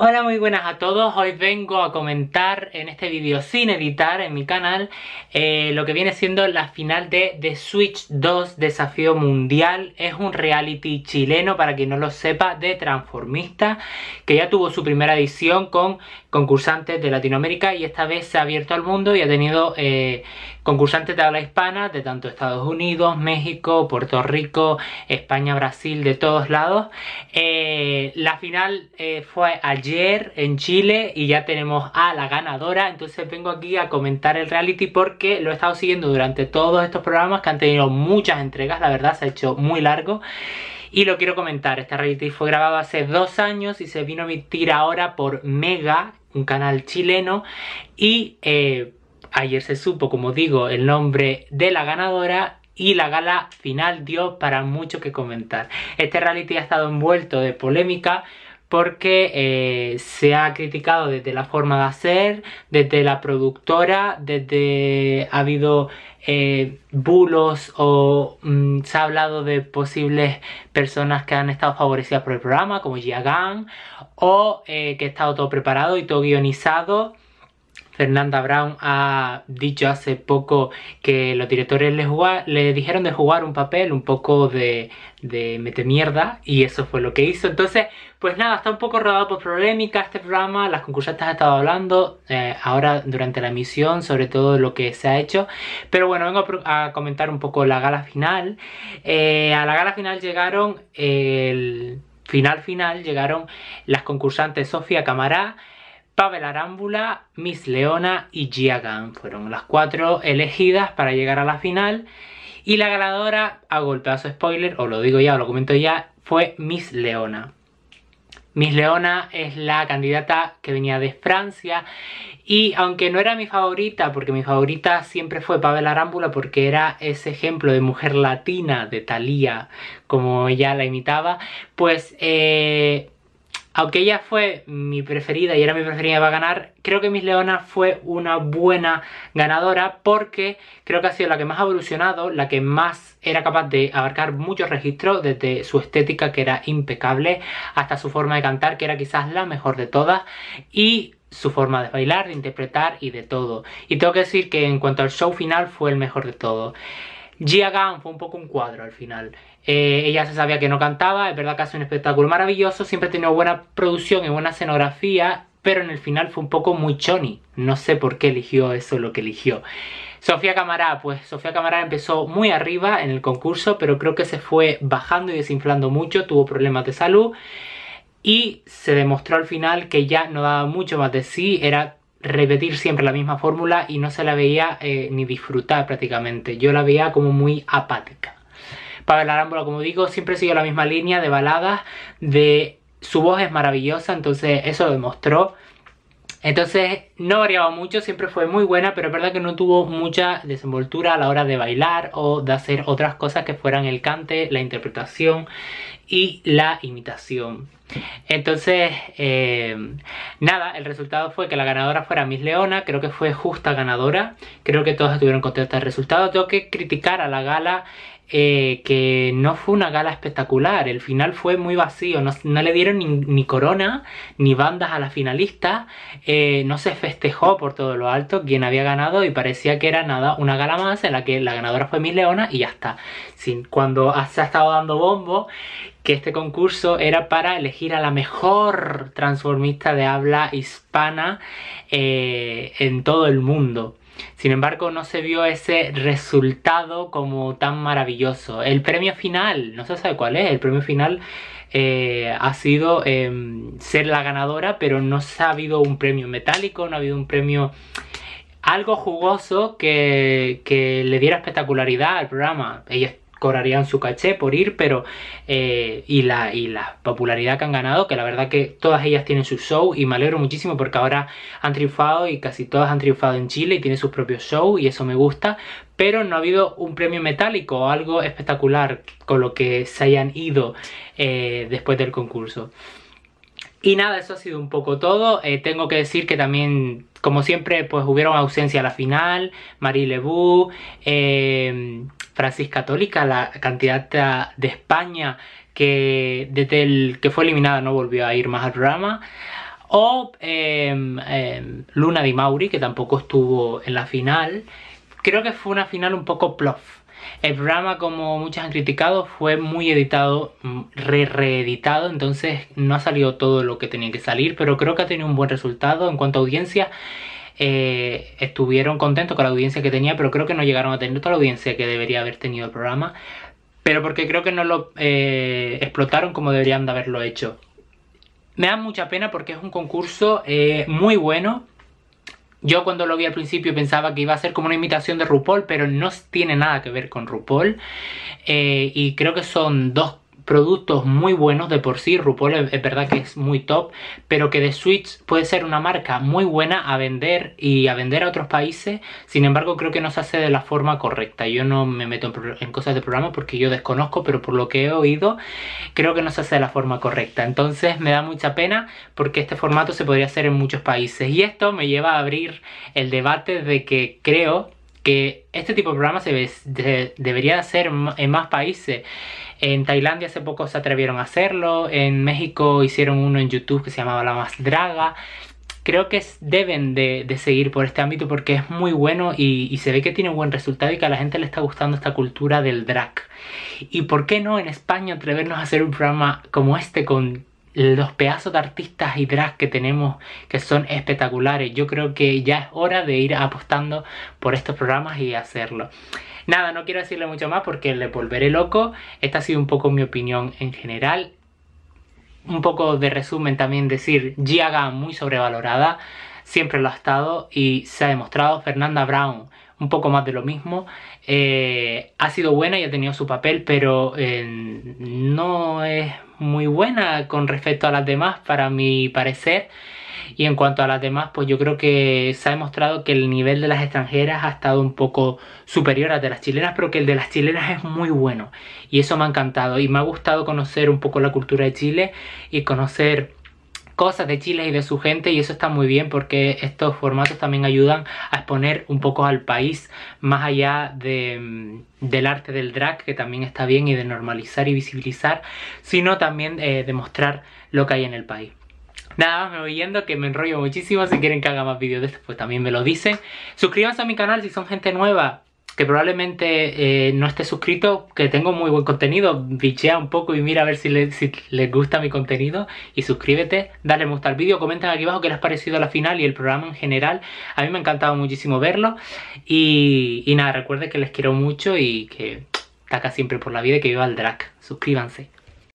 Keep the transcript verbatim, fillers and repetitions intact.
Hola, muy buenas a todos. Hoy vengo a comentar en este vídeo sin editar en mi canal eh, lo que viene siendo la final de The Switch dos Desafío Mundial. Es un reality chileno, para quien no lo sepa, de transformistas, que ya tuvo su primera edición con concursantes de Latinoamérica y esta vez se ha abierto al mundo y ha tenido eh, concursantes de habla hispana de tanto Estados Unidos, México, Puerto Rico, España, Brasil, de todos lados. Eh, la final eh, fue allí en Chile y ya tenemos a la ganadora. Entonces vengo aquí a comentar el reality porque lo he estado siguiendo durante todos estos programas que han tenido muchas entregas, la verdad se ha hecho muy largo y lo quiero comentar. Este reality fue grabado hace dos años y se vino a emitir ahora por Mega, un canal chileno, y eh, ayer se supo, como digo, el nombre de la ganadora. Y la gala final dio para mucho que comentar. Este reality ha estado envuelto de polémica porque eh, se ha criticado desde la forma de hacer, desde la productora, desde ha habido eh, bulos o mm, se ha hablado de posibles personas que han estado favorecidas por el programa, como Gia Gunn, o eh, que ha estado todo preparado y todo guionizado. Fernanda Brown ha dicho hace poco que los directores le, jugar, le dijeron de jugar un papel un poco de, de metemierda y eso fue lo que hizo. Entonces, pues nada, está un poco rodado por polémica este programa. Las concursantes han estado hablando eh, ahora durante la emisión sobre todo lo que se ha hecho. Pero bueno, vengo a comentar un poco la gala final. Eh, a la gala final llegaron, eh, el final final, llegaron las concursantes Sofía Cámara, Pavel Arámbula, Miss Leona y Gia Gunn. Fueron las cuatro elegidas para llegar a la final. Y la ganadora, hago el pedazo spoiler, o lo digo ya, o lo comento ya, fue Miss Leona. Miss Leona es la candidata que venía de Francia. Y aunque no era mi favorita, porque mi favorita siempre fue Pavel Arámbula, porque era ese ejemplo de mujer latina, de Thalía, como ella la imitaba, pues... Eh, Aunque ella fue mi preferida y era mi preferida para ganar, creo que Miss Leona fue una buena ganadora porque creo que ha sido la que más ha evolucionado, la que más era capaz de abarcar muchos registros, desde su estética, que era impecable, hasta su forma de cantar, que era quizás la mejor de todas, y su forma de bailar, de interpretar y de todo. Y tengo que decir que en cuanto al show final fue el mejor de todo. Gia Gunn fue un poco un cuadro al final. Eh, ella se sabía que no cantaba, es verdad que hace un espectáculo maravilloso, siempre ha tenido buena producción y buena escenografía, pero en el final fue un poco muy choni. No sé por qué eligió eso lo que eligió. Sofía Cámara, pues Sofía Cámara empezó muy arriba en el concurso, pero creo que se fue bajando y desinflando mucho, tuvo problemas de salud y se demostró al final que ya no daba mucho más de sí, era repetir siempre la misma fórmula y no se la veía eh, ni disfrutar prácticamente. Yo la veía como muy apática. Pavel Arámbula, como digo, siempre siguió la misma línea de baladas, de su voz es maravillosa, entonces eso lo demostró. Entonces no variaba mucho, siempre fue muy buena, pero es verdad que no tuvo mucha desenvoltura a la hora de bailar o de hacer otras cosas que fueran el cante, la interpretación y la imitación. Entonces, eh, nada, el resultado fue que la ganadora fuera Miss Leona. Creo que fue justa ganadora, creo que todos estuvieron contentos del resultado. Tengo que criticar a la gala, eh, que no fue una gala espectacular. El final fue muy vacío, no, no le dieron ni, ni corona, ni bandas a la finalista. eh, No se festejó por todo lo alto quien había ganado y parecía que era nada, una gala más en la que la ganadora fue Miss Leona y ya está. Sin, cuando se ha estado dando bombo que este concurso era para elegir a la mejor transformista de habla hispana eh, en todo el mundo. Sin embargo, no se vio ese resultado como tan maravilloso. El premio final, no se sabe cuál es, el premio final eh, ha sido eh, ser la ganadora, pero no se ha habido un premio metálico, no ha habido un premio... algo jugoso que, que le diera espectacularidad al programa. Ellos cobrarían su caché por ir, pero eh, y, la, y la popularidad que han ganado, que la verdad que todas ellas tienen su show y me alegro muchísimo porque ahora han triunfado y casi todas han triunfado en Chile y tienen sus propios shows y eso me gusta, pero no ha habido un premio metálico o algo espectacular con lo que se hayan ido eh, después del concurso. Y nada, eso ha sido un poco todo. Eh, tengo que decir que también, como siempre, pues hubieron ausencia a la final. Marie Lebu, eh, Francisca Tólica, la candidata de España que desde el que fue eliminada no volvió a ir más al programa. o eh, eh, Luna Di Mauri, que tampoco estuvo en la final. Creo que fue una final un poco plof. El programa, como muchas han criticado, fue muy editado, re-reeditado, entonces no ha salido todo lo que tenía que salir, pero creo que ha tenido un buen resultado en cuanto a audiencia. Eh, estuvieron contentos con la audiencia que tenía, pero creo que no llegaron a tener toda la audiencia que debería haber tenido el programa, pero porque creo que no lo eh, explotaron como deberían de haberlo hecho. Me da mucha pena porque es un concurso eh, muy bueno. Yo cuando lo vi al principio pensaba que iba a ser como una imitación de RuPaul, pero no tiene nada que ver con RuPaul, eh, y creo que son dos productos muy buenos de por sí. RuPaul es, es verdad que es muy top, pero que The Switch puede ser una marca muy buena a vender y a vender a otros países. Sin embargo, creo que no se hace de la forma correcta. Yo no me meto en, en cosas de programa porque yo desconozco, pero por lo que he oído, creo que no se hace de la forma correcta. Entonces me da mucha pena porque este formato se podría hacer en muchos países. Y esto me lleva a abrir el debate de que creo que este tipo de programas se ve, de, debería hacer en más países. En Tailandia hace poco se atrevieron a hacerlo, en México hicieron uno en YouTube que se llamaba La Más Draga. Creo que deben de, de seguir por este ámbito porque es muy bueno y, y se ve que tiene un buen resultado y que a la gente le está gustando esta cultura del drag. ¿Y por qué no en España atrevernos a hacer un programa como este con los pedazos de artistas y drag que tenemos, que son espectaculares? Yo creo que ya es hora de ir apostando por estos programas y hacerlo. Nada, no quiero decirle mucho más porque le volveré loco. Esta ha sido un poco mi opinión en general. Un poco de resumen también decir, Gia Gunn muy sobrevalorada, siempre lo ha estado y se ha demostrado. Fernanda Brown, un poco más de lo mismo. Eh, ha sido buena y ha tenido su papel, pero eh, no es muy buena con respecto a las demás, para mi parecer. Y en cuanto a las demás, pues yo creo que se ha demostrado que el nivel de las extranjeras ha estado un poco superior al de las chilenas, pero que el de las chilenas es muy bueno. Y eso me ha encantado y me ha gustado conocer un poco la cultura de Chile y conocer cosas de Chile y de su gente, y eso está muy bien porque estos formatos también ayudan a exponer un poco al país más allá de, del arte del drag, que también está bien, y de normalizar y visibilizar, sino también eh, demostrar lo que hay en el país. Nada más, me voy yendo, que me enrollo muchísimo. Si quieren que haga más vídeos de esto, pues también me lo dicen. Suscríbanse a mi canal si son gente nueva, que probablemente eh, no esté suscrito, que tengo muy buen contenido. Bichea un poco y mira a ver si, le, si les gusta mi contenido. Y suscríbete, dale me gusta al vídeo, comenten aquí abajo qué les ha parecido la final y el programa en general. A mí me ha encantado muchísimo verlo. Y, y nada, recuerden que les quiero mucho y que taca siempre por la vida y que viva el drag. Suscríbanse.